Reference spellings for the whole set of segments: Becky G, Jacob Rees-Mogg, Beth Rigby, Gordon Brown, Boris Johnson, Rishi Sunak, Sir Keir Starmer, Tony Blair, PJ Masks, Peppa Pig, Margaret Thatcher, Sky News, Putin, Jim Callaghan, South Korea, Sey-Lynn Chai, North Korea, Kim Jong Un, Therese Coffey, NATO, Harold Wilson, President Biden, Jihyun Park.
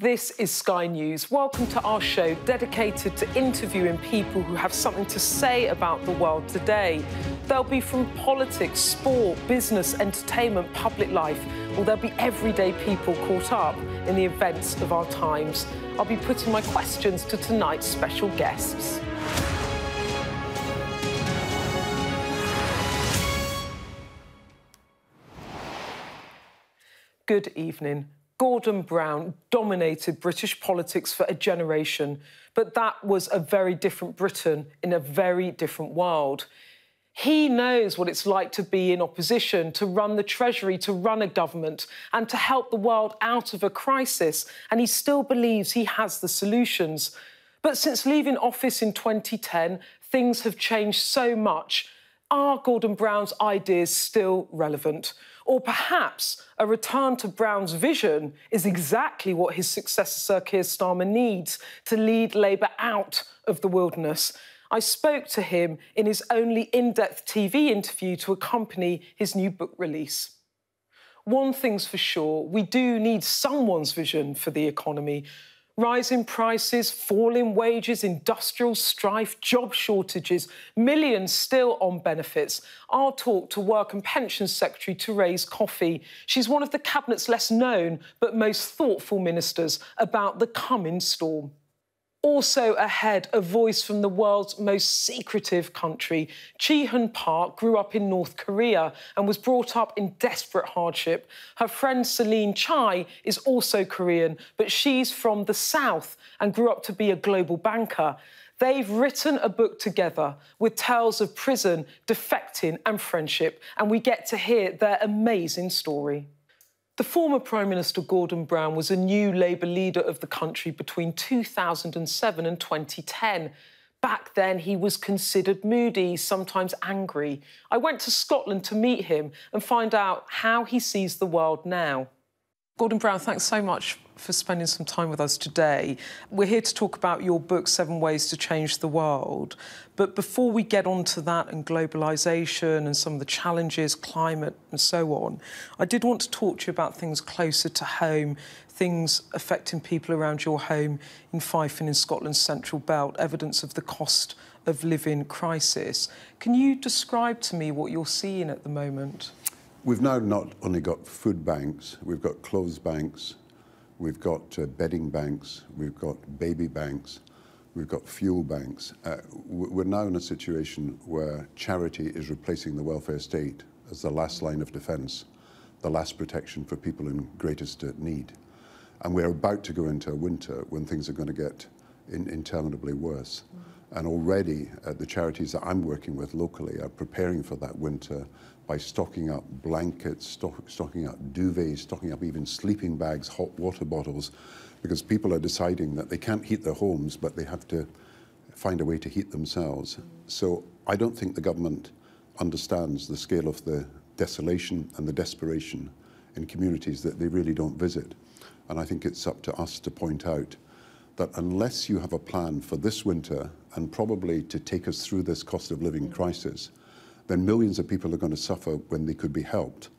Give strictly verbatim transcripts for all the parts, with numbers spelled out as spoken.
This is Sky News. Welcome to our show dedicated to interviewing people who have something to say about the world today. They'll be from politics, sport, business, entertainment, public life, or they'll be everyday people caught up in the events of our times. I'll be putting my questions to tonight's special guests. Good evening. Gordon Brown dominated British politics for a generation, but that was a very different Britain in a very different world. He knows what it's like to be in opposition, to run the Treasury, to run a government, and to help the world out of a crisis, and he still believes he has the solutions. But since leaving office in twenty ten, things have changed so much. Are Gordon Brown's ideas still relevant? Or perhaps a return to Brown's vision is exactly what his successor, Sir Keir Starmer, needs to lead Labour out of the wilderness. I spoke to him in his only in-depth T V interview to accompany his new book release. One thing's for sure, we do need someone's vision for the economy. Rising prices, falling wages, industrial strife, job shortages, millions still on benefits. I'll talk to Work and Pensions Secretary Therese Coffey. She's one of the Cabinet's less known but most thoughtful ministers about the coming storm. Also ahead, a voice from the world's most secretive country. Jihyun Park grew up in North Korea and was brought up in desperate hardship. Her friend Sey-Lynn Chai is also Korean, but she's from the south and grew up to be a global banker. They've written a book together with tales of prison, defecting and friendship, and we get to hear their amazing story. The former Prime Minister Gordon Brown was a new Labour leader of the country between two thousand seven and twenty ten. Back then, he was considered moody, sometimes angry. I went to Scotland to meet him and find out how he sees the world now. Gordon Brown, thanks so much for spending some time with us today. We're here to talk about your book, Seven Ways to Change the World. But before we get on to that and globalisation and some of the challenges, climate and so on, I did want to talk to you about things closer to home, things affecting people around your home in Fife and in Scotland's Central Belt, evidence of the cost of living crisis. Can you describe to me what you're seeing at the moment? We've now not only got food banks, we've got clothes banks, we've got uh, bedding banks, we've got baby banks, we've got fuel banks. Uh, we're now in a situation where charity is replacing the welfare state as the last line of defence, the last protection for people in greatest need. And we're about to go into a winter when things are going to get in interminably worse. Mm. And already uh, the charities that I'm working with locally are preparing for that winter by stocking up blankets, stock, stocking up duvets, stocking up even sleeping bags, hot water bottles, because people are deciding that they can't heat their homes, but they have to find a way to heat themselves. Mm. So I don't think the government understands the scale of the desolation and the desperation in communities that they really don't visit. And I think it's up to us to point out that unless you have a plan for this winter and probably to take us through this cost of living mm. crisis, then millions of people are going to suffer when they could be helped.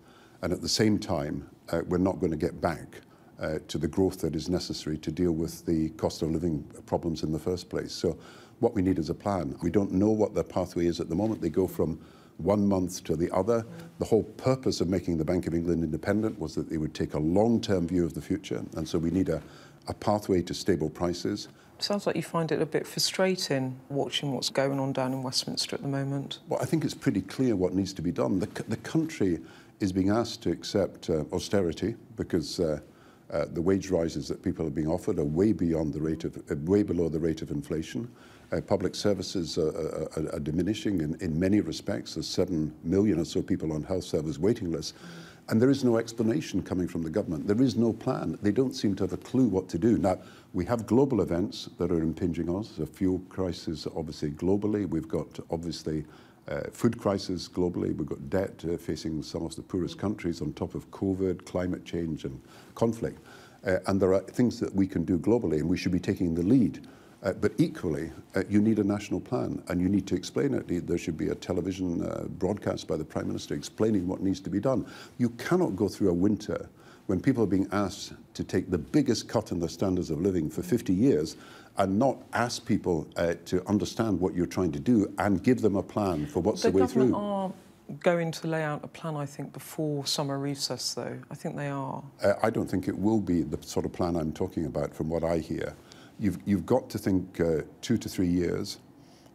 And at the same time, uh, we're not going to get back uh, to the growth that is necessary to deal with the cost of living problems in the first place. So what we need is a plan. We don't know what their pathway is at the moment. They go from one month to the other. The whole purpose of making the Bank of England independent was that they would take a long-term view of the future. And so we need a, a pathway to stable prices. Sounds like you find it a bit frustrating watching what's going on down in Westminster at the moment. Well, I think it's pretty clear what needs to be done. The, the country is being asked to accept uh, austerity because uh, uh, the wage rises that people are being offered are way beyond the rate of, uh, way below the rate of inflation. Uh, public services are, are, are diminishing in, in many respects. There's seven million or so people on health service waiting lists. And there is no explanation coming from the government. There is no plan. They don't seem to have a clue what to do. Now, we have global events that are impinging on us. The fuel crisis, obviously, globally. We've got, obviously, uh, food crisis globally. We've got debt uh, facing some of the poorest countries on top of COVID, climate change and conflict. Uh, and there are things that we can do globally, and we should be taking the lead. Uh, but equally, uh, you need a national plan, and you need to explain it. There should be a television uh, broadcast by the Prime Minister explaining what needs to be done. You cannot go through a winter when people are being asked to take the biggest cut in their standards of living for fifty years and not ask people uh, to understand what you're trying to do and give them a plan for what's the way through. The government are going to lay out a plan, I think, before summer recess, though. I think they are. Uh, I don't think it will be the sort of plan I'm talking about from what I hear. You've, you've got to think uh, two to three years.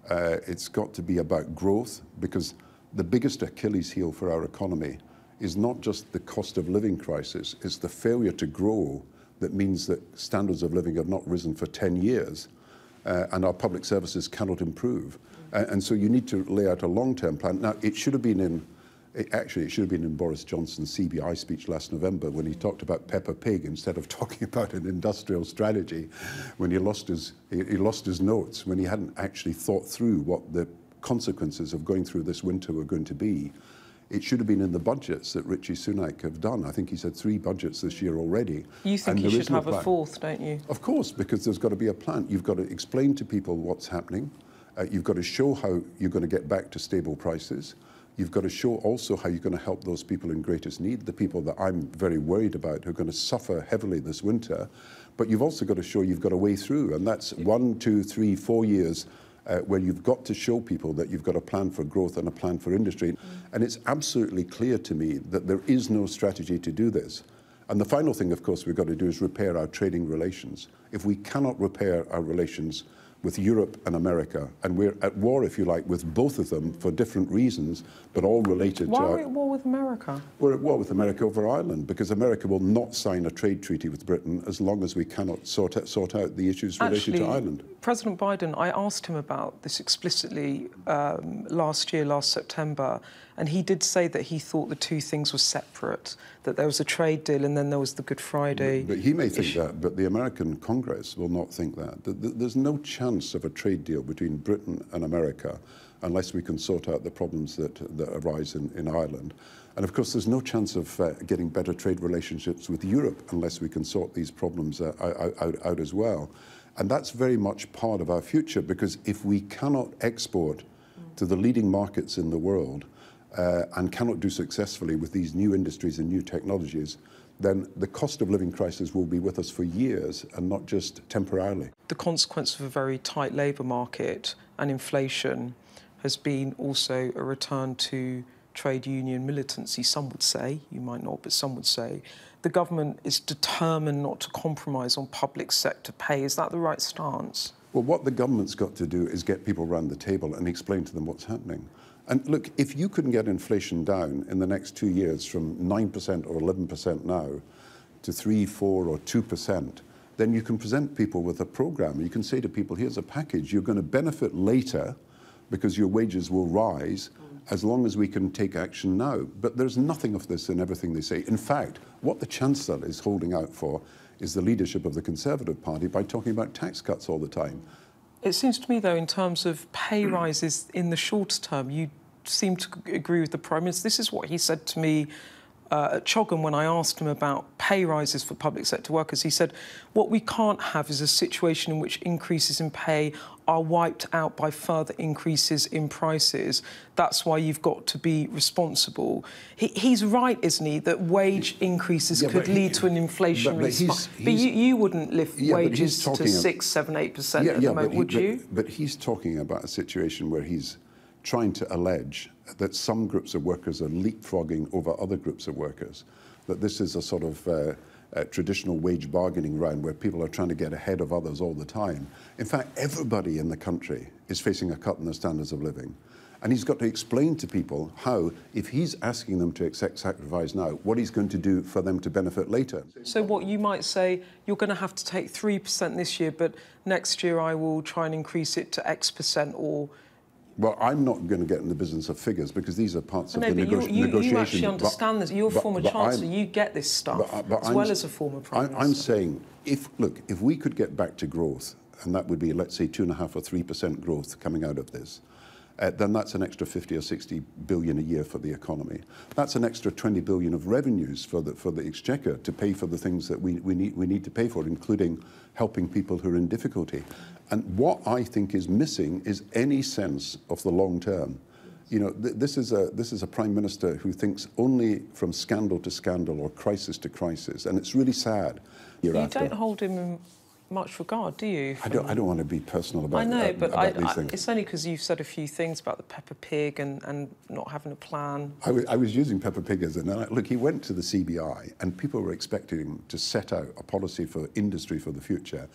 Uh, it's got to be about growth, because the biggest Achilles heel for our economy is not just the cost of living crisis, it's the failure to grow that means that standards of living have not risen for ten years uh, and our public services cannot improve. Mm-hmm. uh, and so you need to lay out a long-term plan. Now, it should have been in, it, actually, it should have been in Boris Johnson's C B I speech last November when he talked about Peppa Pig instead of talking about an industrial strategy, when he lost his, he, he lost his notes, when he hadn't actually thought through what the consequences of going through this winter were going to be. It should have been in the budgets that Rishi Sunak have done. I think he's had three budgets this year already. You think he should have a fourth, don't you? Of course, because there's got to be a plan. You've got to explain to people what's happening. Uh, you've got to show how you're going to get back to stable prices. You've got to show also how you're going to help those people in greatest need, the people that I'm very worried about who are going to suffer heavily this winter. But you've also got to show you've got a way through, and that's one, two, three, four years Uh, where you've got to show people that you've got a plan for growth and a plan for industry. Mm. And it's absolutely clear to me that there is no strategy to do this. And the final thing, of course, we've got to do is repair our trading relations. If we cannot repair our relations with Europe and America, and we're at war, if you like, with both of them for different reasons, but all related Why to... Why are we at war with America? We're at war with America over Ireland, because America will not sign a trade treaty with Britain as long as we cannot sort out, sort out the issues related Actually, to Ireland. President Biden, I asked him about this explicitly um, last year, last September, and he did say that he thought the two things were separate, that there was a trade deal and then there was the Good Friday But, but he may think issue. that, but the American Congress will not think that. There's no chance of a trade deal between Britain and America unless we can sort out the problems that, that arise in, in Ireland. And, of course, there's no chance of uh, getting better trade relationships with Europe unless we can sort these problems uh, out, out, out as well. And that's very much part of our future, because if we cannot export to the leading markets in the world, Uh, and cannot do successfully with these new industries and new technologies, then the cost of living crisis will be with us for years and not just temporarily. The consequence of a very tight labour market and inflation has been also a return to trade union militancy, some would say, you might not, but some would say. The government is determined not to compromise on public sector pay. Is that the right stance? Well, what the government's got to do is get people round the table and explain to them what's happening. And look, if you couldn't get inflation down in the next two years from nine percent or eleven percent now to three, four or two percent, then you can present people with a program. You can say to people, here's a package. You're going to benefit later because your wages will rise as long as we can take action now. But there's nothing of this in everything they say. In fact, what the Chancellor is holding out for is the leadership of the Conservative Party by talking about tax cuts all the time. It seems to me, though, in terms of pay rises in the shorter term, you seem to agree with the Prime Minister. This is what he said to me uh, at Choghan when I asked him about pay rises for public sector workers. He said, what we can't have is a situation in which increases in pay are wiped out by further increases in prices. That's why you've got to be responsible. He, he's right, isn't he, that wage increases yeah, could lead he, to an inflationary But, but, he's, he's, but you, you wouldn't lift yeah, wages to six, seven, eight percent yeah, at yeah, the moment, he, would but, you? But he's talking about a situation where he's trying to allege that some groups of workers are leapfrogging over other groups of workers, that this is a sort of Uh, Uh, traditional wage bargaining round where people are trying to get ahead of others all the time. In fact, everybody in the country is facing a cut in their standards of living. And he's got to explain to people how, if he's asking them to accept sacrifice now, what he's going to do for them to benefit later. So what you might say, you're going to have to take three percent this year, but next year I will try and increase it to X percent or... Well, I'm not going to get in the business of figures because these are parts no, of the negotiation. You, you actually understand but, this. You're a former but chancellor. I'm, you get this stuff but, but as I'm, well as a former prime minister. I'm saying, if look, if we could get back to growth, and that would be, let's say, two and a half or three percent growth coming out of this, uh, then that's an extra fifty or sixty billion a year for the economy. That's an extra twenty billion of revenues for the for the exchequer to pay for the things that we we need we need to pay for, including helping people who are in difficulty. And what I think is missing is any sense of the long term. you know, th this is a this is a prime minister who thinks only from scandal to scandal or crisis to crisis, and it's really sad. You after. Don't hold him in much regard, do you? I don't. I don't want to be personal about. I know, uh, but I, I, it's only because you've said a few things about the Peppa Pig and and not having a plan. I, I was using Peppa Pig as an analogy. Look, he went to the C B I, and people were expecting him to set out a policy for industry for the future.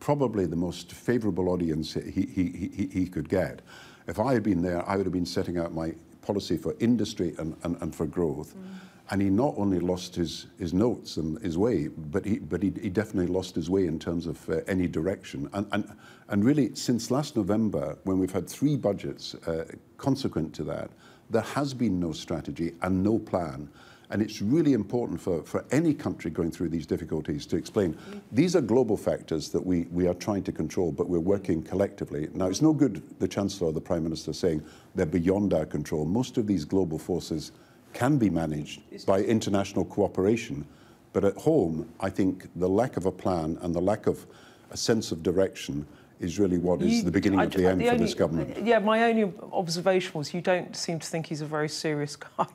Probably the most favourable audience he, he, he, he could get. If I had been there, I would have been setting out my policy for industry and, and, and for growth. Mm. And he not only lost his, his notes and his way, but he but he, he definitely lost his way in terms of uh, any direction. And, and, and really, since last November, when we've had three budgets uh, consequent to that, there has been no strategy and no plan. And it's really important for, for any country going through these difficulties to explain. These are global factors that we, we are trying to control, but we're working collectively. Now, it's no good the Chancellor or the Prime Minister saying they're beyond our control. Most of these global forces can be managed by international cooperation. But at home, I think the lack of a plan and the lack of a sense of direction is really what is you, the beginning I, of the end the for only, this government. Yeah, my only observation was you don't seem to think he's a very serious guy.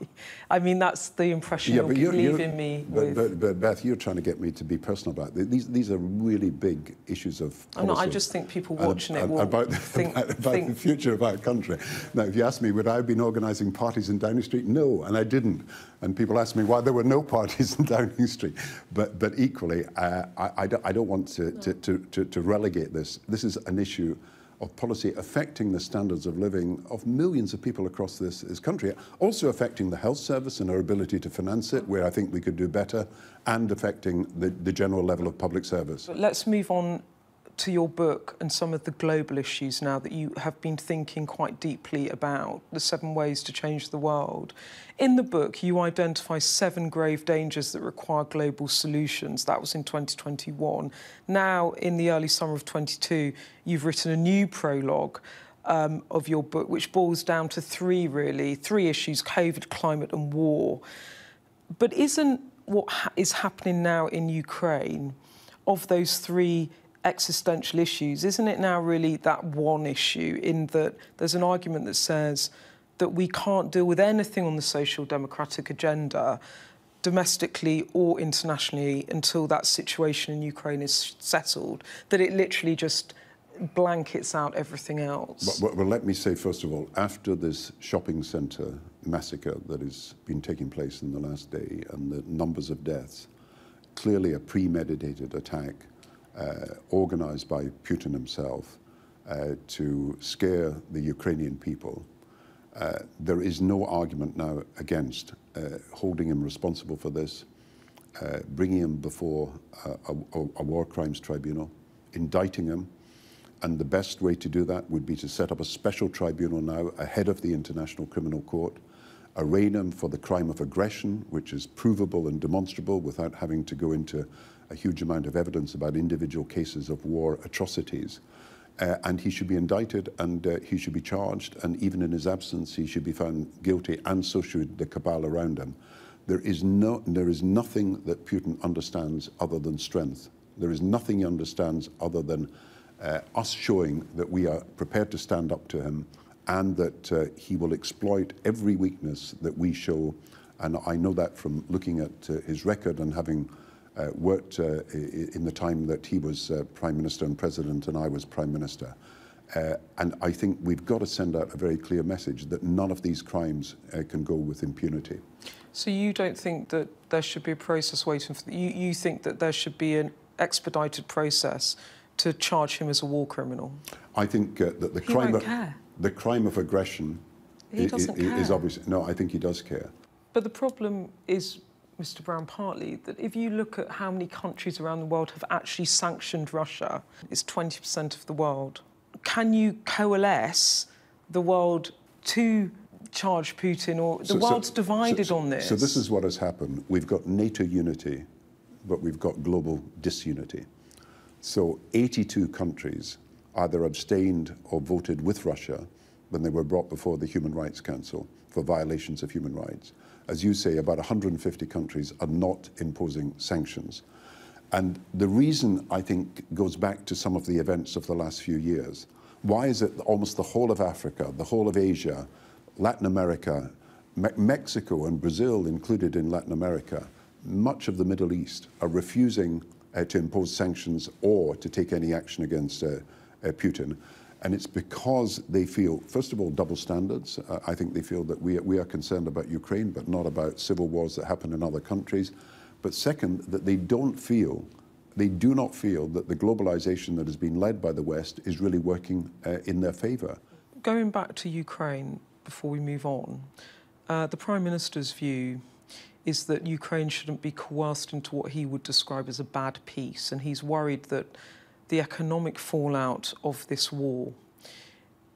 I mean, that's the impression yeah, you're, you're leaving me but, with. But, but, Beth, you're trying to get me to be personal about it. These, these are really big issues of policy. Not, I just think people watching and, it will about, think, about, about think... the future of our country. Now, if you ask me, would I have been organising parties in Downing Street? No, and I didn't. And people ask me why there were no parties in Downing Street. But, but equally, uh, I, I, don't, I don't want to, no. to, to, to, to relegate this. This is an issue of policy affecting the standards of living of millions of people across this, this country, also affecting the health service and our ability to finance it, where I think we could do better, and affecting the, the general level of public service. But let's move on to your book and some of the global issues now that you have been thinking quite deeply about, the seven ways to change the world. In the book, you identify seven grave dangers that require global solutions. That was in twenty twenty-one. Now, in the early summer of twenty-two, you've written a new prologue um, of your book, which boils down to three, really, three issues: COVID, climate and war. But isn't what ha- is happening now in Ukraine, of those three existential issues, isn't it now really that one issue, in that there's an argument that says that we can't deal with anything on the social democratic agenda domestically or internationally until that situation in Ukraine is settled, that it literally just blankets out everything else? Well, well let me say, first of all, after this shopping centre massacre that has been taking place in the last day and the numbers of deaths, clearly a premeditated attack Uh, organised by Putin himself uh, to scare the Ukrainian people. Uh, there is no argument now against uh, holding him responsible for this, uh, bringing him before a, a, a war crimes tribunal, indicting him, and the best way to do that would be to set up a special tribunal now ahead of the International Criminal Court, arraign him for the crime of aggression, which is provable and demonstrable without having to go into a huge amount of evidence about individual cases of war atrocities, uh, and he should be indicted and uh, he should be charged, and even in his absence he should be found guilty, and so should the cabal around him. There is, no, there is nothing that Putin understands other than strength. There is nothing he understands other than uh, us showing that we are prepared to stand up to him, and that uh, he will exploit every weakness that we show, and I know that from looking at uh, his record and having Uh, worked uh, in the time that he was uh, Prime Minister and President and I was Prime Minister. Uh, and I think we've got to send out a very clear message that none of these crimes uh, can go with impunity. So you don't think that there should be a process waiting for... You, you think that there should be an expedited process to charge him as a war criminal? I think uh, that the crime, of, the crime of aggression he is, doesn't care. is obvious. No, I think he does care. But the problem is, Mister Brown, partly that if you look at how many countries around the world have actually sanctioned Russia, it's twenty percent of the world. Can you coalesce the world to charge Putin? Or the so, world's so, divided so, so, on this. So this is what has happened. We've got NATO unity, but we've got global disunity. So eighty-two countries either abstained or voted with Russia when they were brought before the Human Rights Council for violations of human rights. As you say, about one hundred fifty countries are not imposing sanctions. And the reason, I think, goes back to some of the events of the last few years. Why is it almost the whole of Africa, the whole of Asia, Latin America, Me Mexico and Brazil included in Latin America, much of the Middle East are refusing uh, to impose sanctions or to take any action against uh, uh, Putin. And it's because they feel, first of all, double standards. Uh, I think they feel that we, we are concerned about Ukraine, but not about civil wars that happen in other countries. But second, that they don't feel, they do not feel that the globalization that has been led by the West is really working uh, in their favor. Going back to Ukraine before we move on, uh, the Prime Minister's view is that Ukraine shouldn't be coerced into what he would describe as a bad peace. And he's worried that the economic fallout of this war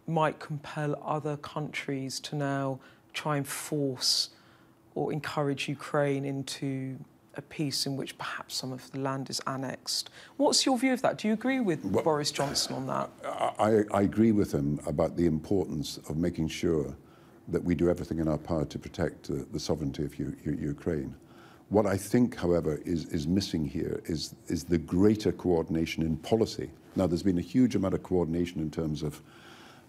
might compel other countries to now try and force or encourage Ukraine into a peace in which perhaps some of the land is annexed. What's your view of that? Do you agree with well, Boris Johnson on that? I, I agree with him about the importance of making sure that we do everything in our power to protect uh, the sovereignty of U U Ukraine. What I think, however, is, is missing here is, is the greater coordination in policy. Now, there's been a huge amount of coordination in terms of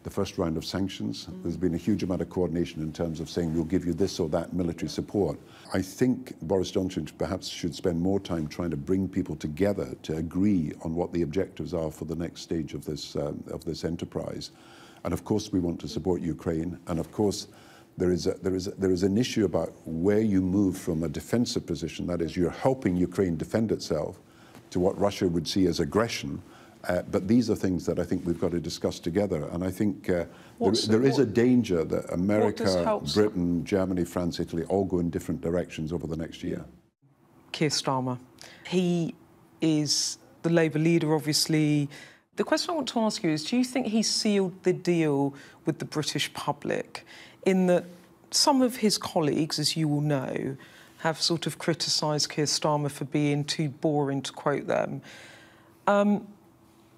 the first round of sanctions. Mm. There's been a huge amount of coordination in terms of saying, we'll give you this or that military support. I think Boris Johnson perhaps should spend more time trying to bring people together to agree on what the objectives are for the next stage of this, um, of this enterprise. And of course, we want to support Ukraine. And of course, There is, a, there, is a, there is an issue about where you move from a defensive position, that is, you're helping Ukraine defend itself, to what Russia would see as aggression. Uh, but these are things that I think we've got to discuss together. And I think uh, there, there is a danger that America, Britain, Germany, France, Italy all go in different directions over the next year. Keir Starmer, he is the Labour leader, obviously. The question I want to ask you is, do you think he sealed the deal with the British public, in that some of his colleagues, as you will know, have sort of criticised Keir Starmer for being too boring, to quote them. Um,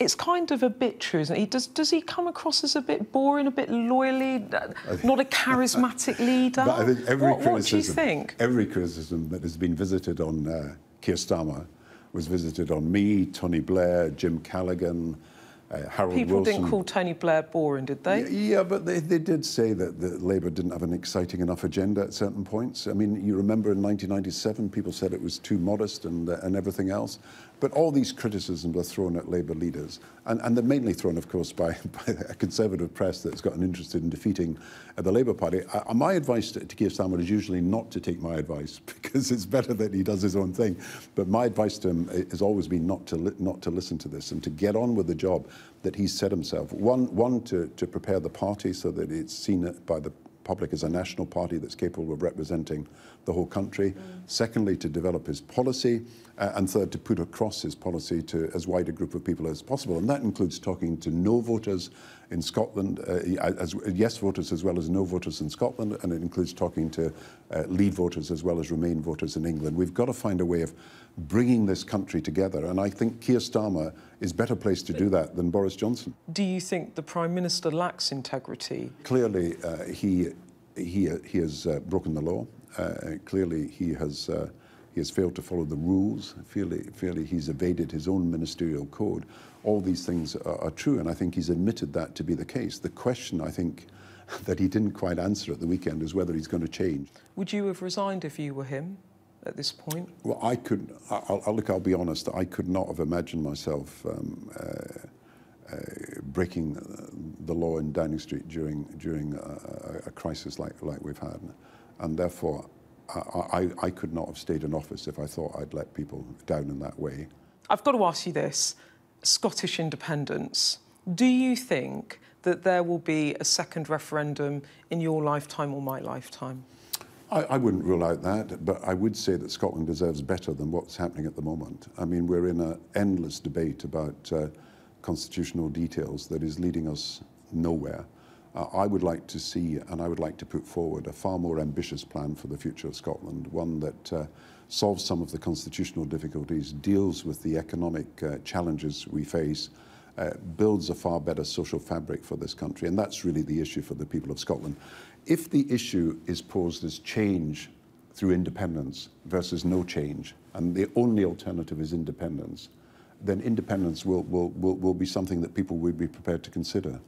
it's kind of a bit true, isn't it? He does, does he come across as a bit boring, a bit loyally, not a charismatic leader? But I think every what, criticism, what do you think? Every criticism that has been visited on uh, Keir Starmer was visited on me, Tony Blair, Jim Callaghan, Uh, Harold Wilson. People didn't call Tony Blair boring, did they? Yeah, yeah but they, they did say that, that Labour didn't have an exciting enough agenda at certain points. I mean, you remember in nineteen ninety-seven, people said it was too modest and, uh, and everything else. But all these criticisms are thrown at Labour leaders. And, and they're mainly thrown, of course, by, by a Conservative press that's gotten interested in defeating uh, the Labour Party. Uh, my advice to, to Keir Starmer is usually not to take my advice, because it's better that he does his own thing. But my advice to him has always been not to, li not to listen to this and to get on with the job that he's set himself. One, one to, to prepare the party so that it's seen by the public as a national party that's capable of representing the whole country. Mm. Secondly, to develop his policy, uh, and third, to put across his policy to as wide a group of people as possible. And that includes talking to no voters in Scotland, uh, as yes voters as well as no voters in Scotland, and it includes talking to uh, Leave voters as well as Remain voters in England. We've got to find a way of bringing this country together, and I think Keir Starmer is better placed to do that than Boris Johnson. Do you think the Prime Minister lacks integrity? Clearly, uh, he, he, he has uh, broken the law. Uh, clearly, he has, uh, he has failed to follow the rules. Clearly, clearly, he's evaded his own ministerial code. All these things are, are true, and I think he's admitted that to be the case. The question, I think, that he didn't quite answer at the weekend is whether he's going to change. Would you have resigned if you were him at this point? Well, I could. I'll, I'll, look, I'll be honest. I could not have imagined myself um, uh, uh, breaking the law in Downing Street during during a, a crisis like like we've had, and therefore, I, I, I could not have stayed in office if I thought I'd let people down in that way. I've got to ask you this: Scottish independence. Do you think that there will be a second referendum in your lifetime or my lifetime? I, I wouldn't rule out that, but I would say that Scotland deserves better than what's happening at the moment. I mean, we're in an endless debate about uh, constitutional details that is leading us nowhere. Uh, I would like to see, and I would like to put forward, a far more ambitious plan for the future of Scotland, one that uh, solves some of the constitutional difficulties, deals with the economic uh, challenges we face, Uh, builds a far better social fabric for this country, and that's really the issue for the people of Scotland. If the issue is posed as change through independence versus no change, and the only alternative is independence, then independence will, will, will, will be something that people will be prepared to consider.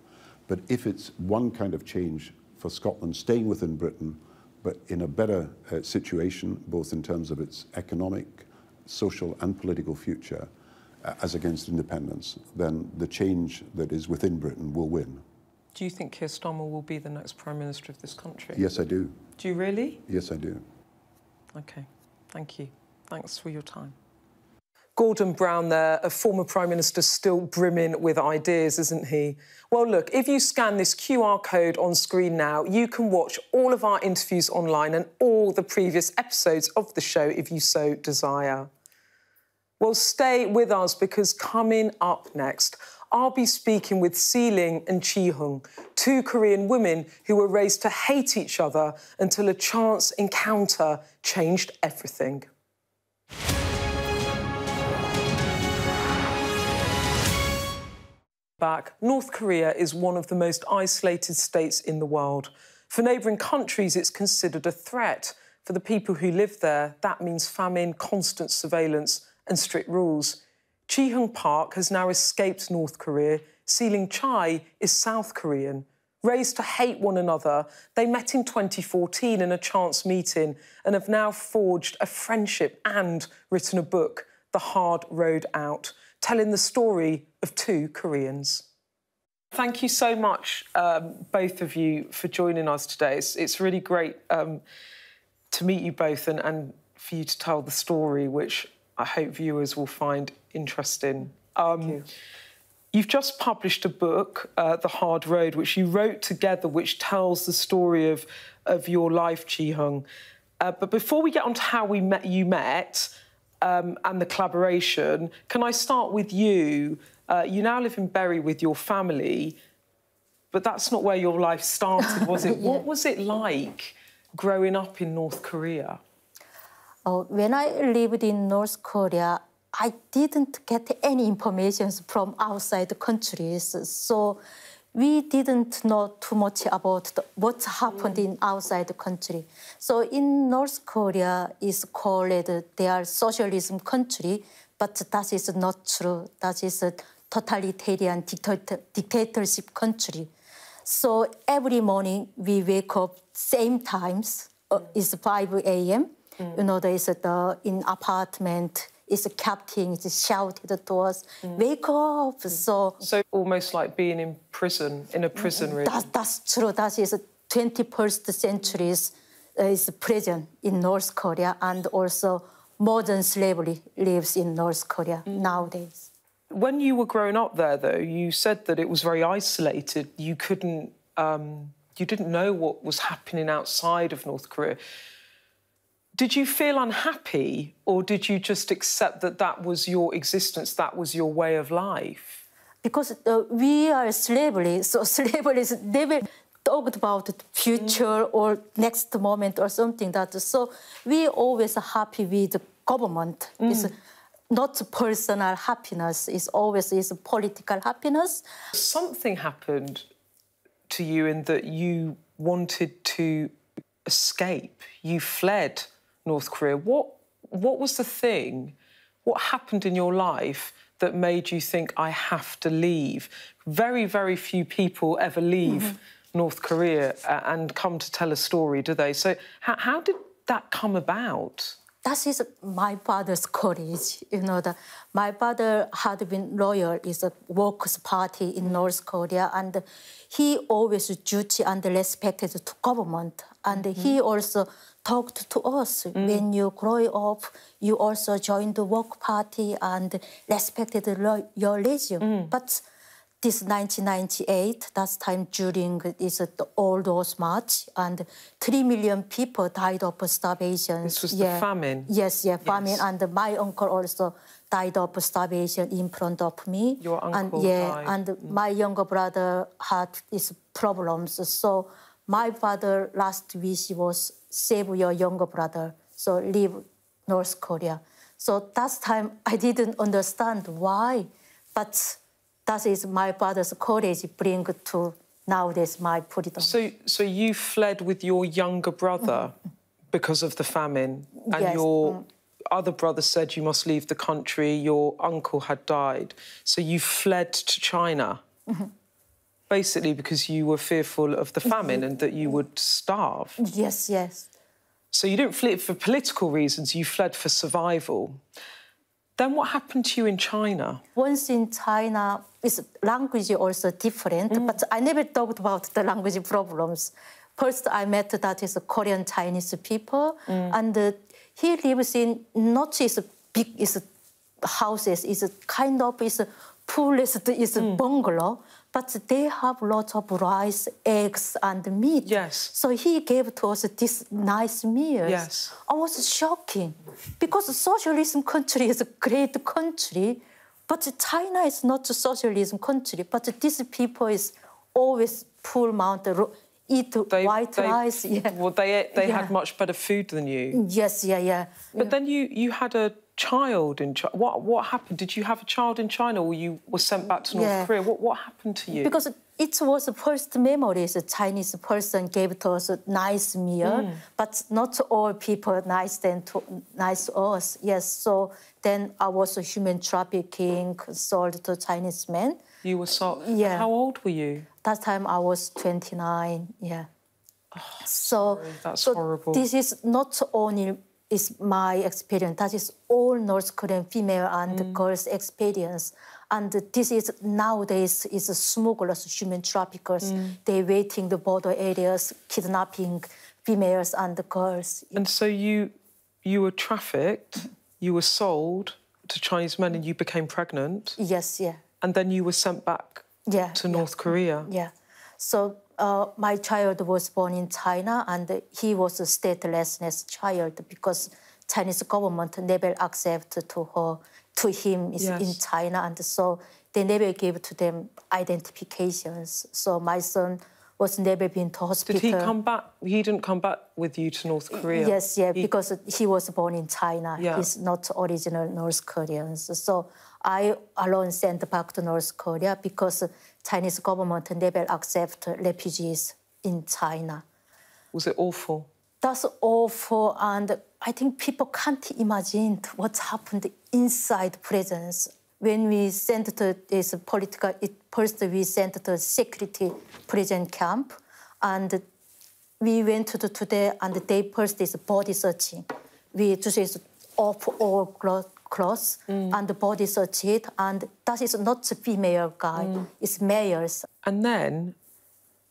But if it's one kind of change for Scotland staying within Britain, but in a better uh, situation, both in terms of its economic, social and political future, uh, as against independence, then the change that is within Britain will win. Do you think Keir Starmer will be the next Prime Minister of this country? Yes, I do. Do you really? Yes, I do. OK. Thank you. Thanks for your time. Gordon Brown there, a former Prime Minister still brimming with ideas, isn't he? Well, look, if you scan this Q R code on screen now, you can watch all of our interviews online and all the previous episodes of the show if you so desire. Well, stay with us because coming up next, I'll be speaking with Sey-Lynn and Jihyun, two Korean women who were raised to hate each other until a chance encounter changed everything. Back, North Korea is one of the most isolated states in the world. For neighbouring countries, it's considered a threat. For the people who live there, that means famine, constant surveillance and strict rules. Jihyun Park has now escaped North Korea. Sey-Lynn Chai is South Korean. Raised to hate one another, they met in twenty fourteen in a chance meeting and have now forged a friendship and written a book, The Hard Road Out, telling the story of two Koreans. Thank you so much, um, both of you, for joining us today. It's, it's really great um, to meet you both and, and for you to tell the story, which I hope viewers will find interesting. Um, Thank you. You've just published a book, uh, The Hard Road, which you wrote together, which tells the story of, of your life, Jihyun. Uh, but before we get on to how we met, you met, Um, and the collaboration. Can I start with you? Uh, you now live in Bury with your family, but that's not where your life started, was it? What was it like growing up in North Korea? Uh, when I lived in North Korea, I didn't get any information from outside countries, so we didn't know too much about the, what happened mm. in outside the country. So in North Korea, it's called their socialism country, but that is not true. That is a totalitarian dictator, dictatorship country. So every morning we wake up same times. Uh, it's five A M Mm. You know, there is the in apartment. It's captain, it's shouted to us, mm. wake up. So, so almost like being in prison, in a prison room. That, that's true. That is twenty-first century's uh, is prison in North Korea, and also modern slavery lives in North Korea mm. nowadays. When you were growing up there, though, you said that it was very isolated. You couldn't, um, you didn't know what was happening outside of North Korea. Did you feel unhappy, or did you just accept that that was your existence, that was your way of life? Because uh, we are slavery, so slavery is never talked about the future mm. or next moment or something. That so we always happy with the government. Mm. It's not personal happiness. It's always is political happiness. Something happened to you in that you wanted to escape. You fled North Korea. What, what was the thing, what happened in your life that made you think, I have to leave? Very, very few people ever leave mm-hmm. North Korea and come to tell a story, do they? So how, how did that come about? That is my father's college. You know, the, my father had been lawyer, is a workers' party in North Korea, and he always duty and respected to government. And mm-hmm. he also talked to us. Mm. When you grow up, you also joined the work party and respected your religion. Mm. But this nineteen ninety-eight, that time during is the Old Wars March, and three million people died of starvation. This was yeah. the famine. Yes, yeah, famine. Yes. And my uncle also died of starvation in front of me. Your uncle and, yeah, died. And mm. my younger brother had these problems. So my father's last wish was save your younger brother, so leave North Korea. So that time I didn't understand why, but that is my father's courage bring to nowadays my freedom. So, so you fled with your younger brother mm. because of the famine, and yes. your mm. other brother said you must leave the country, your uncle had died. So you fled to China. Mm-hmm. basically because you were fearful of the famine and that you would starve. Yes, yes. So you didn't flee for political reasons, you fled for survival. Then what happened to you in China? Once in China, it's language also different, mm. but I never thought about the language problems. First, I met that is Korean Chinese people, mm. and uh, he lives in not his big his houses, is kind of his poorest is mm. bungalow, but they have lots of rice, eggs, and meat. Yes. So he gave to us these nice meals. Yes. I was shocking, because socialism country is a great country, but China is not a socialism country. But these people is always poor amount. Eat they, white they, rice. Yeah. Well, they they yeah. had much better food than you. Yes, yeah, yeah. But yeah. then you you had a child in China. What what happened? Did you have a child in China, or you were sent back to North yeah. Korea? What what happened to you? Because it was the first memories a Chinese person gave to us a nice meal, mm. but not all people are nice then to nice us. Yes, so then I was a human trafficking sold to Chinese men. You were sold. Yeah. How old were you? That time I was twenty-nine, yeah. Oh, so sorry. That's so horrible. This is not only is my experience, that is all North Korean female and mm. girls' experience. And this is nowadays is smugglers, human traffickers. Mm. They waiting the border areas, kidnapping females and the girls. And so you you were trafficked, you were sold to Chinese men and you became pregnant. Yes, yeah. And then you were sent back yeah, to North yeah. Korea. Yeah. So uh, my child was born in China, and he was a statelessness child because Chinese government never accepted to her, to him is yes. in China, and so they never gave to them identifications. So my son was never been to hospital. Did he come back? He didn't come back with you to North Korea? Yes, yeah, he... because he was born in China. Yeah. He's not original North Korean. So I alone sent back to North Korea because Chinese government never accept refugees in China. Was it awful? That's awful, and I think people can't imagine what happened inside prisons. When we sent to this political, it, first we sent to security prison camp, and we went to today, and they first this body searching. We just is off all clothes. Clothes mm. and the body search it, and that is not a female guy, mm. it's males. And then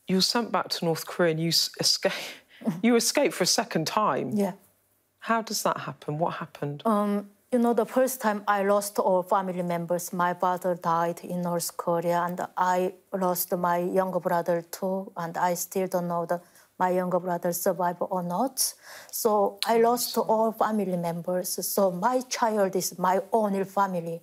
you're sent back to North Korea and you escape, you escape for a second time. Yeah. How does that happen? What happened? Um, you know, the first time I lost all family members. My father died in North Korea, and I lost my younger brother too, and I still don't know that my younger brother survived or not. So I lost all family members. So my child is my only family.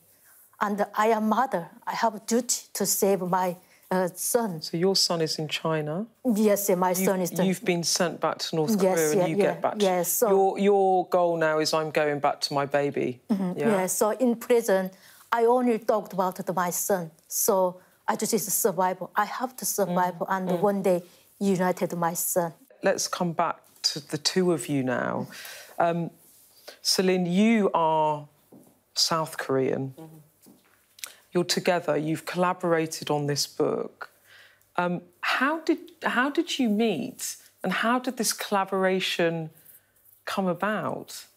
And I am mother. I have a duty to save my uh, son. So your son is in China? Yes, my you, son is... The... You've been sent back to North Korea yes, yeah, and you yeah, get back to... Yes, so... your, your goal now is I'm going back to my baby. Mm-hmm, yeah. yeah, so in prison, I only talked about my son. So I just is a survivor. I have to survive mm, and mm. one day... united my son. Let's come back to the two of you now. Um, Sey-Lynn, you are South Korean. Mm-hmm. You're together. You've collaborated on this book. Um, how did how did you meet, and how did this collaboration come about?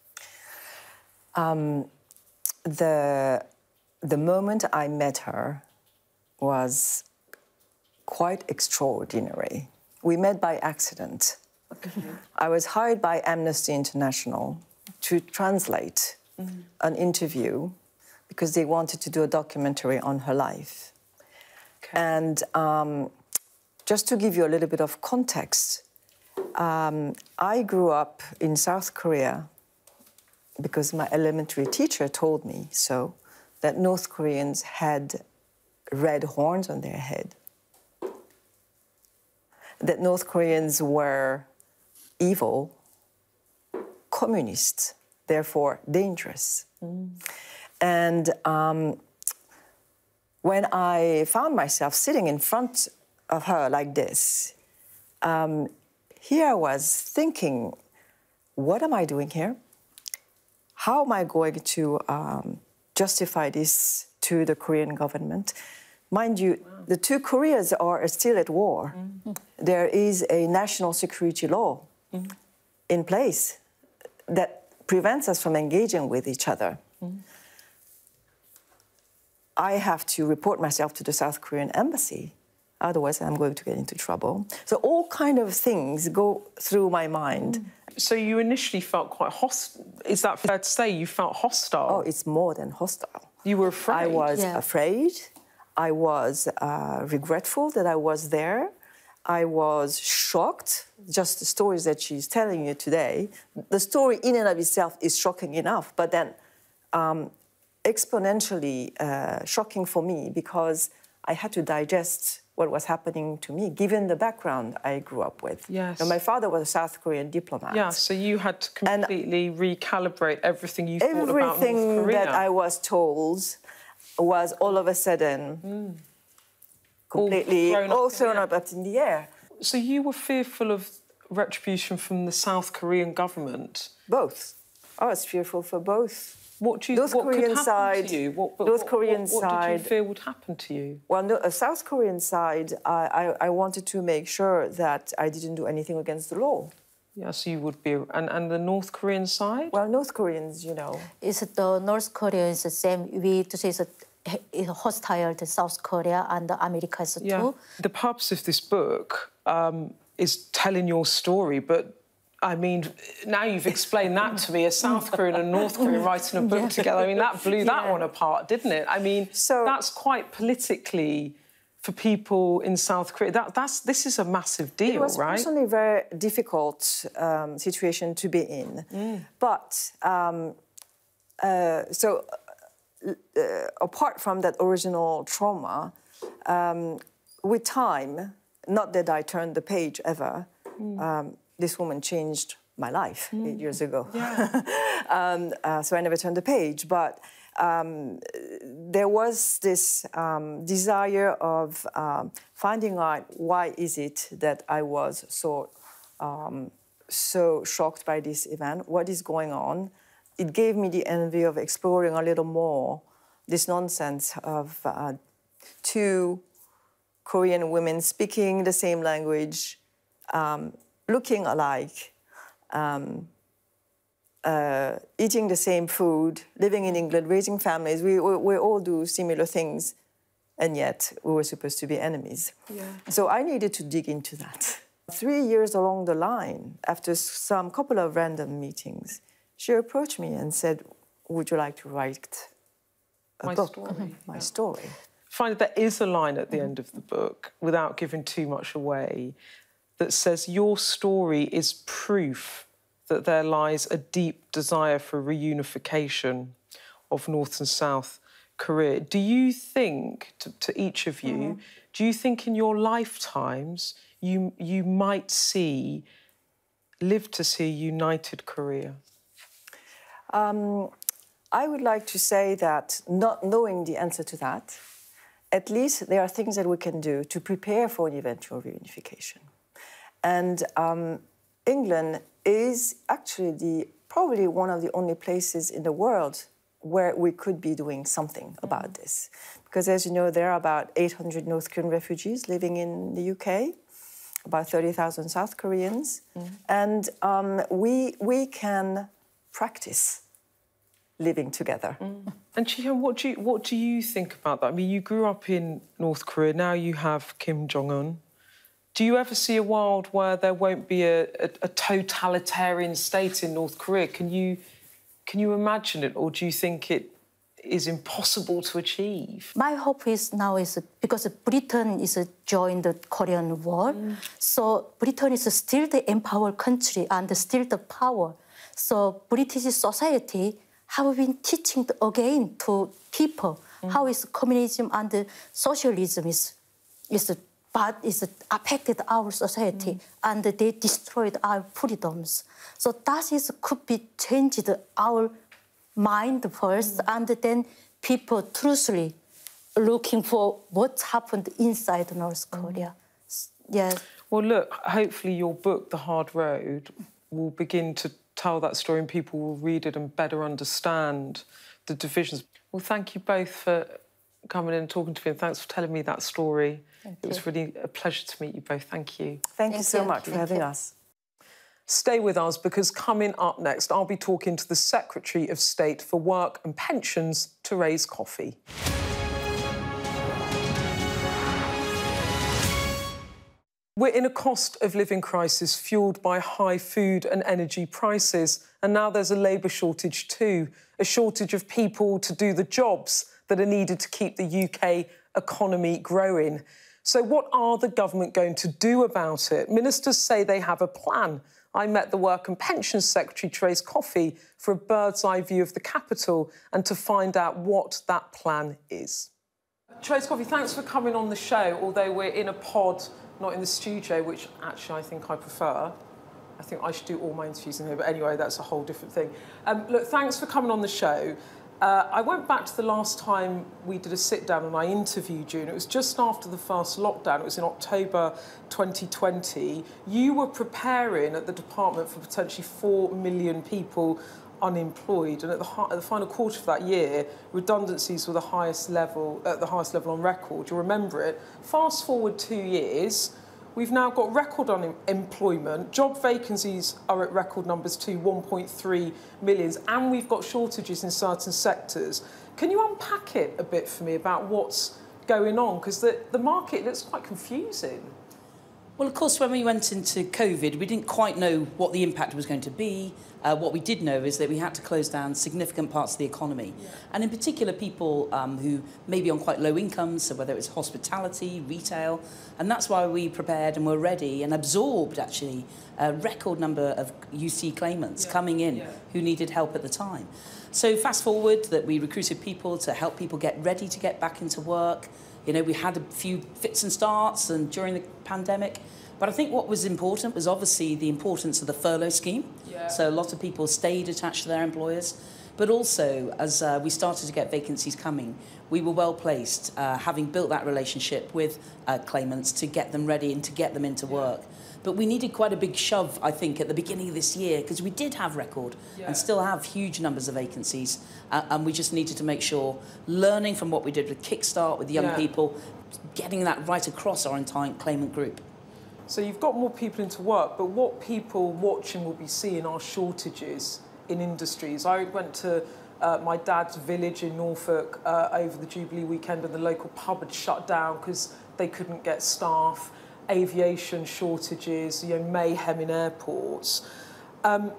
Um, the the moment I met her was quite extraordinary. We met by accident. Mm-hmm. I was hired by Amnesty International to translate mm-hmm. an interview because they wanted to do a documentary on her life. Okay. And um, just to give you a little bit of context, um, I grew up in South Korea because my elementary teacher told me so, that North Koreans had red horns on their head, that North Koreans were evil, communists, therefore dangerous. Mm. And um, when I found myself sitting in front of her like this, um, here I was thinking, what am I doing here? How am I going to um, justify this to the Korean government? Mind you, wow. the two Koreas are still at war. Mm-hmm. There is a national security law mm-hmm. in place that prevents us from engaging with each other. Mm-hmm. I have to report myself to the South Korean embassy. Otherwise, I'm going to get into trouble. So all kind of things go through my mind. So you initially felt quite hostile. Is that fair to say you felt hostile? Oh, it's more than hostile. You were afraid? I was yeah. afraid. I was uh, regretful that I was there. I was shocked. Just the stories that she's telling you today. The story in and of itself is shocking enough, but then um, exponentially uh, shocking for me because I had to digest what was happening to me, given the background I grew up with. Yes. And my father was a South Korean diplomat. Yeah, so you had to completely and recalibrate everything you thought about North Korea. Everything that I was told was all of a sudden mm. completely all thrown, all thrown up, up in the air. So you were fearful of retribution from the South Korean government? Both. I was fearful for both. What do you, North what Korean could happen side, to you? What, North what, Korean what, what side, did you fear would happen to you? Well, no, uh, South Korean side, I, I, I wanted to make sure that I didn't do anything against the law. Yeah, so you would be... And, and the North Korean side? Well, North Koreans, you know... Is the North Korea is the same. We to say it's a, hostile to South Korea and America is yeah. too. The purpose of this book um, is telling your story, but... I mean, now you've explained that to me, a South Korean and North Korean writing a book yeah. together. I mean, that blew that yeah. one apart, didn't it? I mean, so, that's quite politically, for people in South Korea, that, that's, this is a massive deal, right? It was right? personally a very difficult um, situation to be in. Mm. But, um, uh, so, uh, apart from that original trauma, um, with time, not that I turned the page ever, mm. um, this woman changed my life mm. eight years ago. Yeah. um, uh, so I never turned the page. But um, there was this um, desire of um, finding out why is it that I was so, um, so shocked by this event? What is going on? It gave me the envy of exploring a little more this nonsense of uh, two Korean women speaking the same language, um, looking alike, um, uh, eating the same food, living in England, raising families. We, we, we all do similar things, and yet we were supposed to be enemies. Yeah. So I needed to dig into that. Three years along the line, after some couple of random meetings, she approached me and said, would you like to write a My book? Story. My yeah. story. I find that there is a line at the mm. end of the book, without giving too much away, that says your story is proof that there lies a deep desire for reunification of North and South Korea. Do you think, to, to each of you, mm-hmm. do you think in your lifetimes you, you might see, live to see a united Korea? Um, I would like to say that, not knowing the answer to that, at least there are things that we can do to prepare for an eventual reunification. And um, England is actually the, probably one of the only places in the world where we could be doing something about this. Because, as you know, there are about eight hundred North Korean refugees living in the U K, about thirty thousand South Koreans. Mm. And um, we, we can practice living together. Mm. And Jihyun, what do you, what do you think about that? I mean, you grew up in North Korea, now you have Kim Jong Un. Do you ever see a world where there won't be a, a, a totalitarian state in North Korea? Can you, can you imagine it, or do you think it is impossible to achieve? My hope is now is because Britain is joined the Korean War, mm. so Britain is still the empowered country and still the power. So British society have been teaching again to people mm. how is communism and socialism is is. But it's affected our society, mm. and they destroyed our freedoms. So that is, could be changed our mind first, mm. and then people truthfully looking for what happened inside North Korea. Mm. Yeah. Well, look, hopefully your book, The Hard Road, will begin to tell that story and people will read it and better understand the divisions. Well, thank you both for coming in and talking to me, and thanks for telling me that story. Thank it you. was really a pleasure to meet you both. Thank you. Thank, Thank you, you so much Thank for having you. us. Stay with us, because coming up next, I'll be talking to the Secretary of State for Work and Pensions, Therese Coffey. We're in a cost of living crisis fuelled by high food and energy prices, and now there's a labour shortage too, a shortage of people to do the jobs that are needed to keep the U K economy growing. So what are the government going to do about it? Ministers say they have a plan. I met the Work and Pensions Secretary, Therese Coffey, for a bird's-eye view of the capital and to find out what that plan is. Therese Coffey, thanks for coming on the show, although we're in a pod, not in the studio, which actually I think I prefer. I think I should do all my interviews in here, but anyway, that's a whole different thing. Um, look, thanks for coming on the show. Uh, I went back to the last time we did a sit-down and I interviewed you, and it was just after the first lockdown. It was in October twenty twenty. You were preparing at the department for potentially four million people unemployed, and at the, at the final quarter of that year, redundancies were the highest level at the highest level on record. You'll remember it. Fast forward two years, we've now got record unemployment. Job vacancies are at record numbers too, one point three million, and we've got shortages in certain sectors. Can you unpack it a bit for me about what's going on? Because the, the market looks quite confusing. Well, of course, when we went into COVID, we didn't quite know what the impact was going to be. Uh, what we did know is that we had to close down significant parts of the economy. Yeah. And in particular, people um, who may be on quite low incomes, so whether it's hospitality, retail. And that's why we prepared and were ready and absorbed, actually, a record number of U C claimants yeah. coming in yeah. who needed help at the time. So fast forward that we recruited people to help people get ready to get back into work. You know, we had a few fits and starts and during the pandemic. But I think what was important was obviously the importance of the furlough scheme. Yeah. So a lot of people stayed attached to their employers. But also, as uh, we started to get vacancies coming, we were well placed, uh, having built that relationship with uh, claimants to get them ready and to get them into yeah. work. But we needed quite a big shove, I think, at the beginning of this year, because we did have record yeah. and still have huge numbers of vacancies. Uh, and we just needed to make sure, learning from what we did with Kickstart, with young yeah. people, getting that right across our entire claimant group. So you've got more people into work, but what people watching will be seeing are shortages in industries. I went to uh, my dad's village in Norfolk uh, over the Jubilee weekend, and the local pub had shut down because they couldn't get staff. Aviation shortages, you know, mayhem in airports. Um,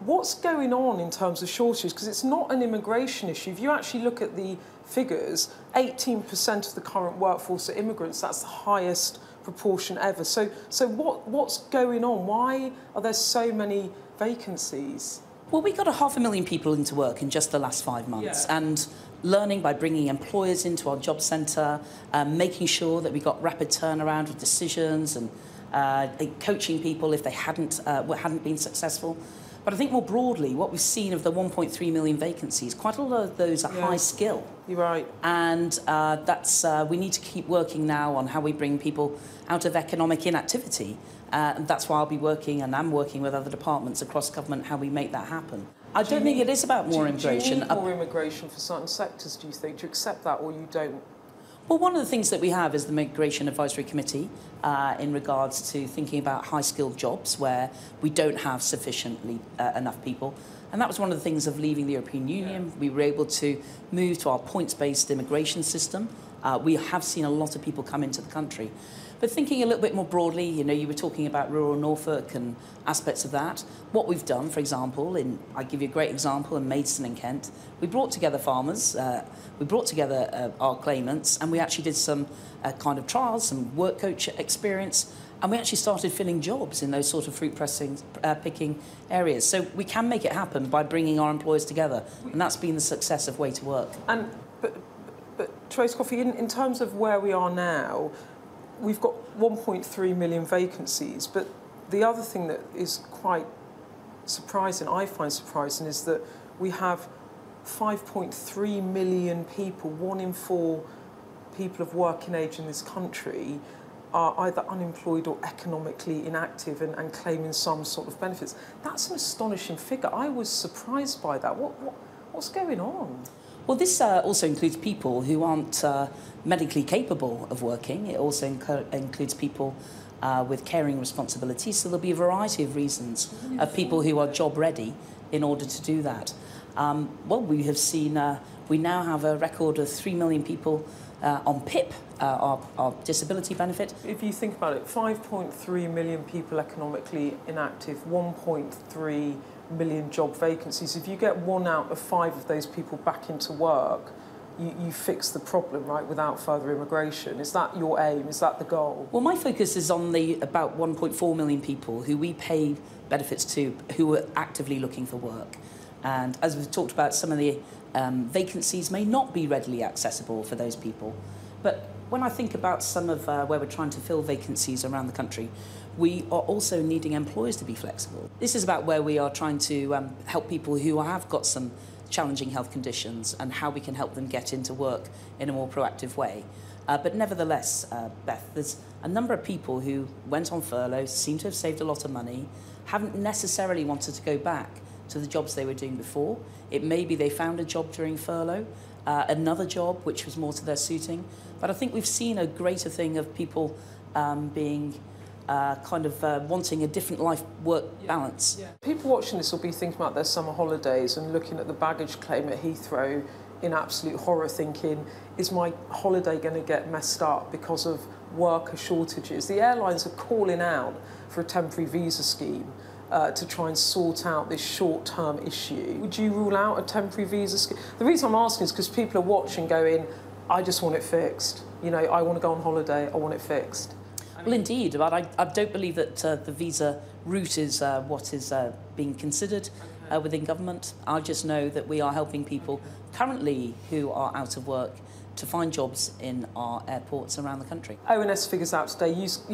what's going on in terms of shortages? Because it's not an immigration issue. If you actually look at the figures, eighteen percent of the current workforce are immigrants. That's the highest proportion ever. So, so what, what's going on? Why are there so many vacancies? Well, we got a half a million people into work in just the last five months. Yeah. And learning by bringing employers into our job centre, um, making sure that we got rapid turnaround of decisions and uh, coaching people if they hadn't, uh, hadn't been successful. But I think more broadly, what we've seen of the one point three million vacancies, quite a lot of those are yeah. high skill. You're right. And uh, that's, uh, we need to keep working now on how we bring people out of economic inactivity. Uh, and that's why I'll be working, and I'm working with other departments across government, how we make that happen. I do don't think need, it is about more do, immigration. Do you need more immigration for certain sectors, do you think? Do you accept that or you don't? Well, one of the things that we have is the Migration Advisory Committee uh, in regards to thinking about high-skilled jobs where we don't have sufficiently uh, enough people. And that was one of the things of leaving the European Union. Yeah. We were able to move to our points-based immigration system. Uh, we have seen a lot of people come into the country. But thinking a little bit more broadly, you know, you were talking about rural Norfolk and aspects of that. What we've done, for example, in, I give you a great example, in Maidstone in Kent, we brought together farmers, uh, we brought together uh, our claimants, and we actually did some uh, kind of trials, some work coach experience, and we actually started filling jobs in those sort of fruit pressing, uh, picking areas. So we can make it happen by bringing our employers together, and that's been the success of Way to Work. And, but, but Therese Coffey, in, in terms of where we are now, we've got one point three million vacancies, but the other thing that is quite surprising, I find surprising, is that we have five point three million people, one in four people of working age in this country, are either unemployed or economically inactive and, and claiming some sort of benefits. That's an astonishing figure. I was surprised by that. What, what, what's going on? Well, this uh, also includes people who aren't uh, medically capable of working. It also inc includes people uh, with caring responsibilities. So there'll be a variety of reasons of people who are job ready in order to do that. Um, well, we have seen, uh, we now have a record of three million people uh, on P I P, uh, our, our disability benefit. If you think about it, five point three million people economically inactive, one point three million job vacancies. If you get one out of five of those people back into work, you, you fix the problem, right, without further immigration. Is that your aim? Is that the goal? Well, my focus is on the about one point four million people who we pay benefits to who are actively looking for work. And as we've talked about, some of the um, vacancies may not be readily accessible for those people. But when I think about some of uh, where we're trying to fill vacancies around the country, we are also needing employers to be flexible. This is about where we are trying to um, help people who have got some challenging health conditions and how we can help them get into work in a more proactive way. Uh, but nevertheless, uh, Beth, there's a number of people who went on furlough, seem to have saved a lot of money, haven't necessarily wanted to go back to the jobs they were doing before. It may be they found a job during furlough, uh, another job which was more to their suiting. But I think we've seen a greater thing of people um, being Uh, kind of uh, wanting a different life-work yeah. balance. Yeah. People watching this will be thinking about their summer holidays and looking at the baggage claim at Heathrow in absolute horror, thinking, is my holiday going to get messed up because of worker shortages? The airlines are calling out for a temporary visa scheme uh, to try and sort out this short-term issue. Would you rule out a temporary visa scheme? The reason I'm asking is because people are watching going, I just want it fixed. You know, I want to go on holiday, I want it fixed. Well, indeed, but I, I don't believe that uh, the visa route is uh, what is uh, being considered uh, within government. I just know that we are helping people currently who are out of work to find jobs in our airports around the country. O N S figures out today,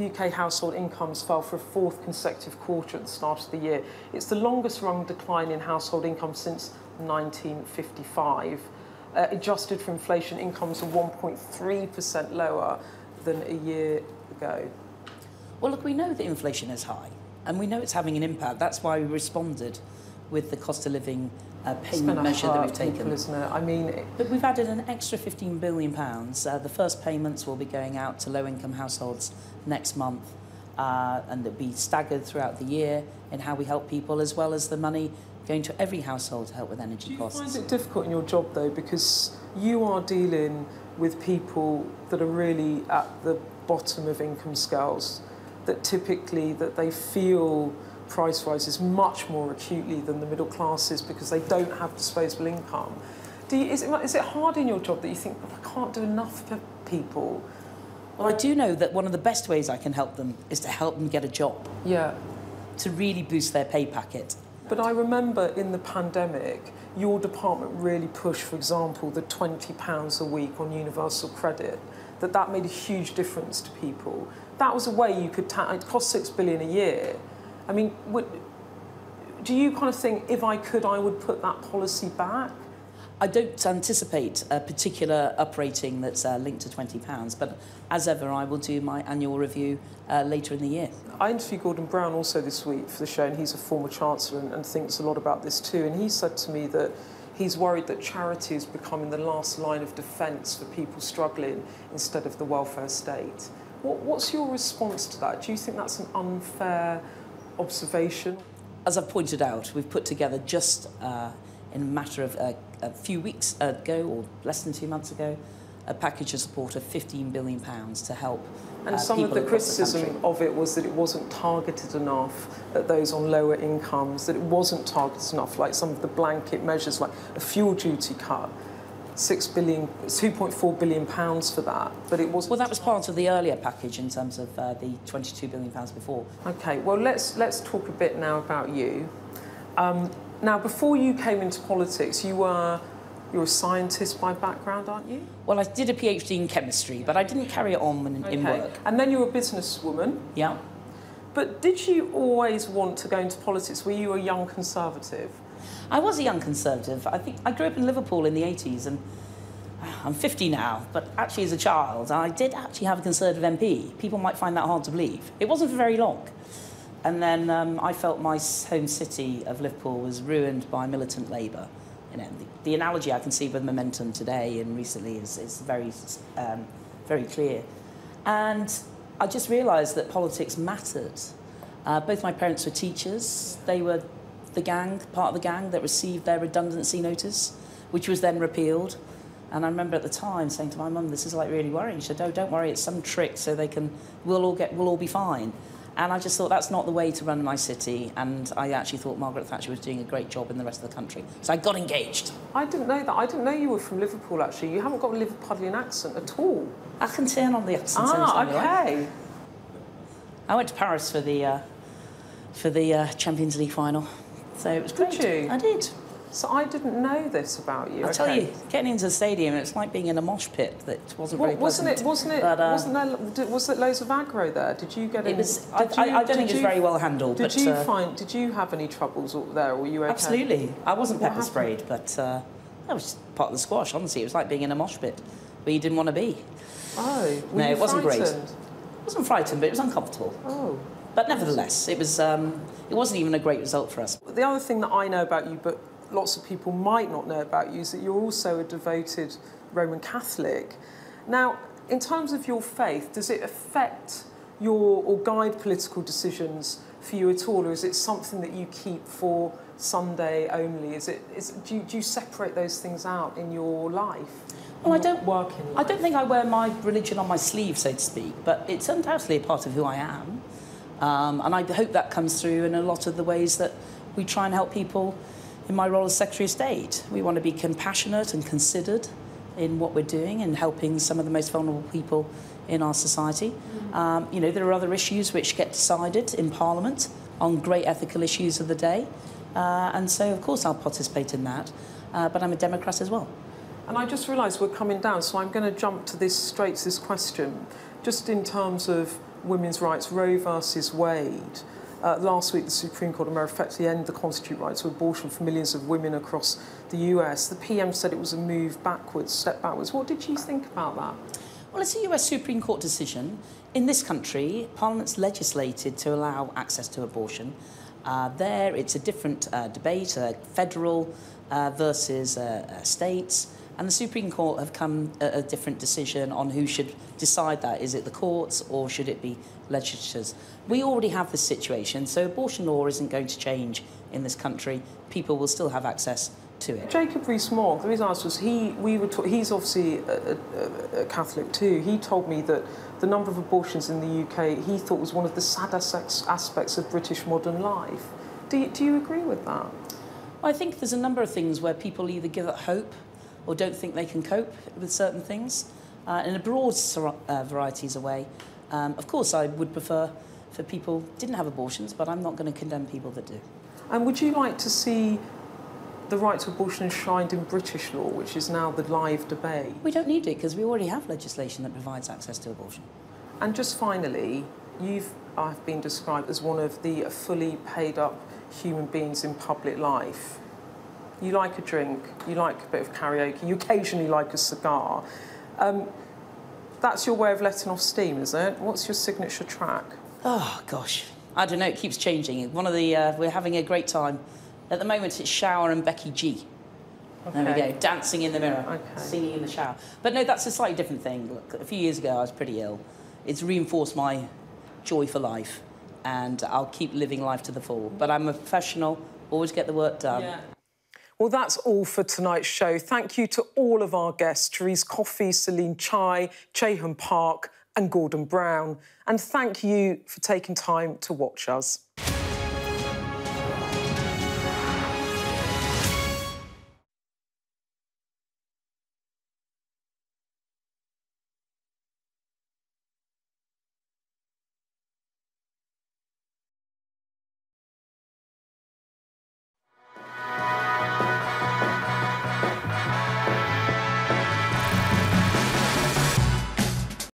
U K household incomes fell for a fourth consecutive quarter at the start of the year. It's the longest run decline in household income since nineteen fifty-five. Uh, adjusted for inflation, incomes are one point three percent lower than a year ago. Well, look, we know that inflation is high and we know it's having an impact. That's why we responded with the cost of living uh, payment measure that we've taken. People, isn't it? I mean, it... But we've added an extra fifteen billion pounds. Uh, the first payments will be going out to low-income households next month, uh, and they'll be staggered throughout the year in how we help people, as well as the money going to every household to help with energy Do you costs. Find it difficult in your job, though, because you are dealing with people that are really at the bottom of income scales, that typically that they feel price rises much more acutely than the middle classes because they don't have disposable income. Do you, is, it, is it hard in your job that you think, oh, I can't do enough for people? Well, I do know that one of the best ways I can help them is to help them get a job. Yeah. To really boost their pay packet. But I remember in the pandemic, your department really pushed, for example, the twenty pounds a week on universal credit, that that made a huge difference to people. That was a way you could... Ta it cost six billion pounds a year. I mean, would, do you kind of think, if I could, I would put that policy back? I don't anticipate a particular uprating that's uh, linked to twenty pounds, but as ever, I will do my annual review uh, later in the year. I interviewed Gordon Brown also this week for the show, and he's a former Chancellor and, and thinks a lot about this too, and he said to me that he's worried that charity is becoming the last line of defence for people struggling instead of the welfare state. What, what's your response to that? Do you think that's an unfair observation? As I've pointed out, we've put together just uh, in a matter of uh, a few weeks ago, or less than two months ago, a package of support of fifteen billion pounds to help uh, And some of the criticism the of it was that it wasn't targeted enough at those on lower incomes, that it wasn't targeted enough, like some of the blanket measures, like a fuel duty cut, six billion pounds, two point four billion pounds for that, but it wasn't... Well, that was part of the earlier package in terms of uh, the twenty-two billion pounds before. OK, well, let's, let's talk a bit now about you. Um, Now, before you came into politics, you were you're a scientist by background, aren't you? Well, I did a PhD in chemistry, but I didn't carry it on in, okay. in work. And then you were a businesswoman. Yeah. But did you always want to go into politics? Were you a young conservative? I was a young conservative. I think I grew up in Liverpool in the eighties, and I'm fifty now, but actually as a child, I did actually have a Conservative M P. People might find that hard to believe. It wasn't for very long. And then um, I felt my home city of Liverpool was ruined by militant Labour you know, the, the analogy I can see with momentum today and recently is, is very, um, very clear. And I just realised that politics mattered. Uh, both my parents were teachers. They were the gang, part of the gang, that received their redundancy notice, which was then repealed. And I remember at the time saying to my mum, this is like really worrying. She said, oh, don't worry, it's some trick so they can, we'll all get, we'll all be fine. And I just thought that's not the way to run my city. And I actually thought Margaret Thatcher was doing a great job in the rest of the country. So I got engaged. I didn't know that. I didn't know you were from Liverpool, actually. You haven't got a Liverpudlian accent at all. I can turn on the accent. Ah, OK. Right? I went to Paris for the, uh, for the uh, Champions League final. So it was great. Did you? I did. So I didn't know this about you. I'll okay. tell you, getting into the stadium, it's like being in a mosh pit that wasn't well, very wasn't pleasant. It, wasn't it? But, uh, wasn't there? Was there loads of aggro there? Did you get? It in, was. I, you, I, I don't think you, it was very well handled. Did but, you uh, find? Did you have any troubles there? Or were you okay? Absolutely. I wasn't what pepper happened? sprayed, but uh, that was part of the squash. Honestly, it was like being in a mosh pit where you didn't want to be. Oh. Were no, you it frightened? wasn't great. I wasn't frightened, but it was uncomfortable. Oh. But nevertheless, it was. Um, it wasn't even a great result for us. The other thing that I know about you, but lots of people might not know about you, is that you're also a devoted Roman Catholic. Now, in terms of your faith, does it affect your or guide political decisions for you at all, or is it something that you keep for Sunday only? Is it? Is, do, you, do you separate those things out in your life? Well, I don't work in life? I don't think I wear my religion on my sleeve, so to speak, but it's undoubtedly a part of who I am, um, and I hope that comes through in a lot of the ways that we try and help people. In my role as Secretary of State, we want to be compassionate and considered in what we're doing in helping some of the most vulnerable people in our society. Mm-hmm. um, you know, there are other issues which get decided in Parliament on great ethical issues of the day, uh, and so of course I'll participate in that, uh, but I'm a Democrat as well. And I just realised we're coming down, so I'm going to jump to this straight to this question, just in terms of women's rights, Roe versus Wade. Uh, last week, the Supreme Court of America effectively ended the constitute right to abortion for millions of women across the U S. The P M said it was a move backwards, step backwards. What did you think about that? Well, it's a U S Supreme Court decision. In this country, Parliament's legislated to allow access to abortion. Uh, there, it's a different uh, debate, uh, federal uh, versus uh, uh, states. And the Supreme Court have come at a different decision on who should decide that. Is it the courts or should it be legislatures? We already have this situation, so abortion law isn't going to change in this country. People will still have access to it. Jacob Rees-Mogg, the reason I asked was he, we were he's obviously a, a, a Catholic too. He told me that the number of abortions in the U K he thought was one of the saddest aspects of British modern life. Do you, do you agree with that? I think there's a number of things where people either give up hope or don't think they can cope with certain things, uh, in a broad uh, varieties of way. Um, of course, I would prefer for people who didn't have abortions, but I'm not going to condemn people that do. And would you like to see the right to abortion enshrined in British law, which is now the live debate? We don't need it, because we already have legislation that provides access to abortion. And just finally, you've I've been described as one of the fully paid-up human beings in public life. You like a drink, you like a bit of karaoke, you occasionally like a cigar. Um, that's your way of letting off steam, is it? What's your signature track? Oh, gosh. I don't know, it keeps changing. One of the... Uh, we're having a great time. At the moment, it's Shower and Becky G. Okay. There we go, dancing in the mirror, okay. Singing in the shower. But no, that's a slightly different thing. Look, a few years ago, I was pretty ill. It's reinforced my joy for life, and I'll keep living life to the full. But I'm a professional, always get the work done. Yeah. Well, that's all for tonight's show. Thank you to all of our guests, Therese Coffey, Sey-Lynn Chai, Jihyun Park and Gordon Brown. And thank you for taking time to watch us.